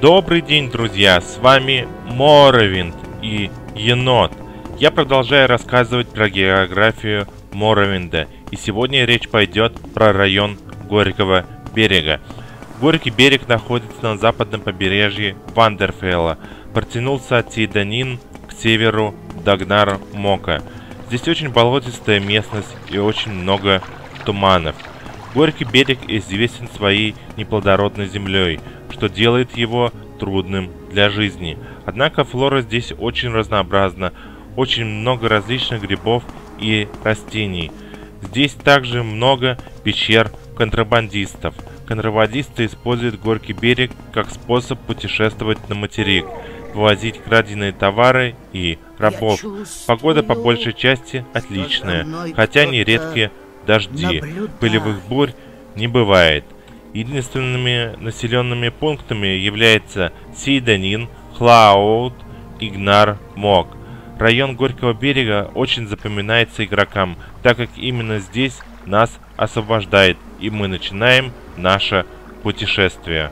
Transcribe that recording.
Добрый день, друзья, с вами Морровинд и Енот. Я продолжаю рассказывать про географию Морровинда, и сегодня речь пойдет про район Горького берега. Горький берег находится на западном побережье Вандерфейла, протянулся от Сейда Нин к северу Дагнар-Мока. Здесь очень болотистая местность и очень много туманов. Горький берег известен своей неплодородной землей, что делает его трудным для жизни. Однако флора здесь очень разнообразна, очень много различных грибов и растений. Здесь также много пещер контрабандистов. Контрабандисты используют Горький берег как способ путешествовать на материк, вывозить краденые товары и рабов. Погода по большей части отличная, хотя нередки дожди, пылевых бурь не бывает. Единственными населенными пунктами является Сейда Нин, Хлаоут Игнар Мог. Район Горького берега очень запоминается игрокам, так как именно здесь нас освобождает, и мы начинаем наше путешествие.